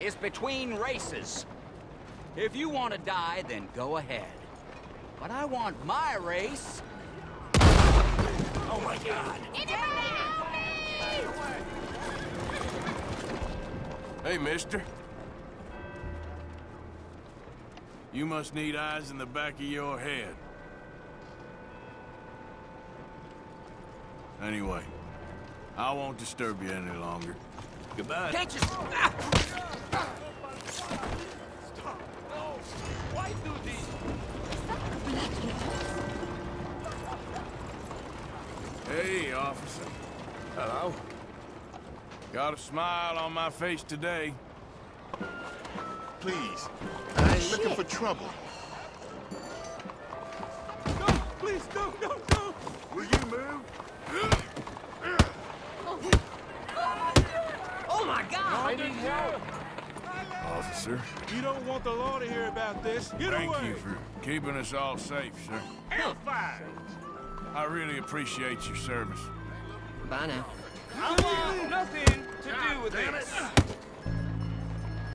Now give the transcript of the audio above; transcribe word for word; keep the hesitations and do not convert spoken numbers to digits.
is between races. If you want to die, then go ahead. But I want my race. Oh my God! Hey, mister. You must need eyes in the back of your head. Anyway, I won't disturb you any longer. Goodbye. Can't you stop? Stop! No! Why do this? Hey, officer. Hello. Got a smile on my face today. Please, I ain't looking for trouble. No, please, no, no, no! Will you move? Oh my God! I need help! Officer. You don't want the law to hear about this. Get away! Thank you for keeping us all safe, sir. Hellfire! I really appreciate your service. Bye now. I want nothing to do with this.